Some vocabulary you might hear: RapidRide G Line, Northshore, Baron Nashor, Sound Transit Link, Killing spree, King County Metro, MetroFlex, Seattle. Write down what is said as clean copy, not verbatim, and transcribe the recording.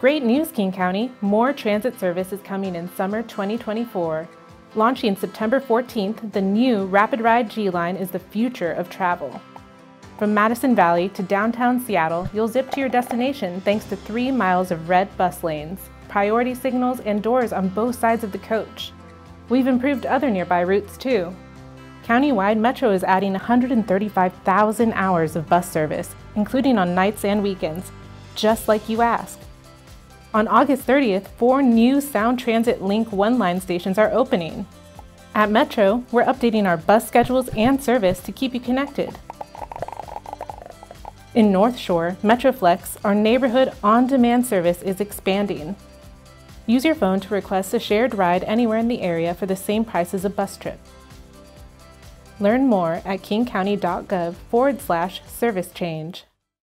Great news, King County! More transit service is coming in summer 2024. Launching September 14th, the new RapidRide G Line is the future of travel. From Madison Valley to downtown Seattle, you'll zip to your destination thanks to 3 miles of red bus lanes, priority signals, and doors on both sides of the coach. We've improved other nearby routes too. Countywide, Metro is adding 135,000 hours of bus service, including on nights and weekends, just like you asked. On August 30th, 4 new Sound Transit Link 1-line stations are opening. At Metro, we're updating our bus schedules and service to keep you connected. In Northshore, MetroFlex, our neighborhood on-demand service, is expanding. Use your phone to request a shared ride anywhere in the area for the same price as a bus trip. Learn more at kingcounty.gov/service-change.